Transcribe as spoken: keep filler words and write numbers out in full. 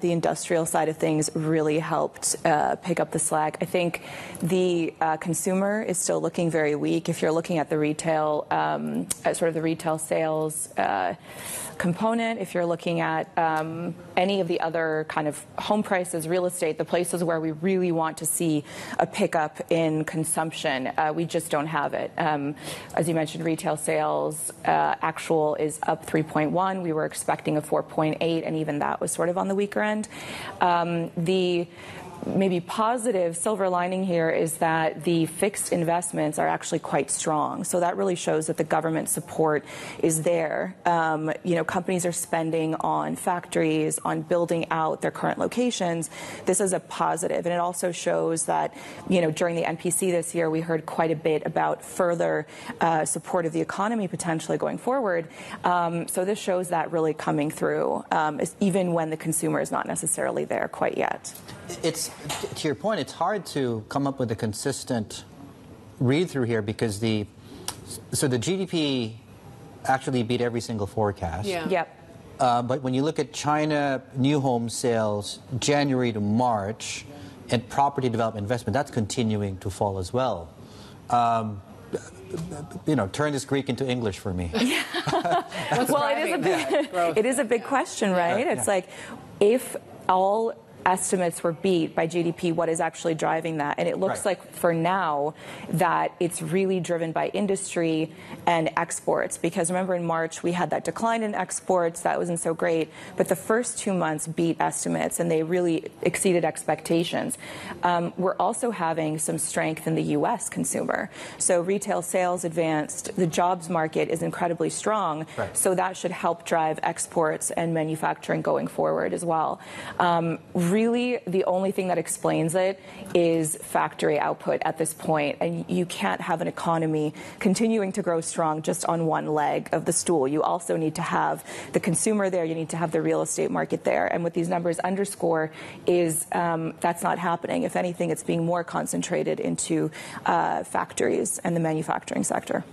The industrial side of things really helped uh, pick up the slack. I think the uh, consumer is still looking very weak. If you're looking at the retail, um, at sort of the retail sales uh, component, if you're looking at um, any of the other kind of home prices, real estate, the places where we really want to see a pickup in consumption, uh, we just don't have it. Um, as you mentioned, retail sales uh, actual is up three point one. We were expecting a four point eight, and even that was sort of on the weaker end. Um, the maybe positive silver lining here is that the fixed investments are actually quite strong. So that really shows that the government support is there. Um, you know, companies are spending on factories, on building out their current locations. This is a positive. And it also shows that, you know, during the N P C this year, we heard quite a bit about further uh, support of the economy potentially going forward. Um, so this shows that really coming through, um, even when the consumer is not necessarily there quite yet. It's To your point, it's hard to come up with a consistent read-through here because the so the G D P actually beat every single forecast. Yeah. Yep. Uh, but when you look at China new home sales January to March and property development investment, that's continuing to fall as well. Um, You know, turn this Greek into English for me. Yeah. Well, it is a big, yeah. it is a big question, right? Yeah. It's yeah. like if all estimates were beat by G D P, what is actually driving that? And it looks right. like for now that it's really driven by industry and exports, because remember in March we had that decline in exports that wasn't so great, but the first two months beat estimates and they really exceeded expectations. Um, we're also having some strength in the U S consumer. So retail sales advanced, the jobs market is incredibly strong, right. so that should help drive exports and manufacturing going forward as well. Um, Really, the only thing that explains it is factory output at this point, and you can't have an economy continuing to grow strong just on one leg of the stool. You also need to have the consumer there, you need to have the real estate market there, and what these numbers underscore is um, that's not happening. If anything, it's being more concentrated into uh, factories and the manufacturing sector.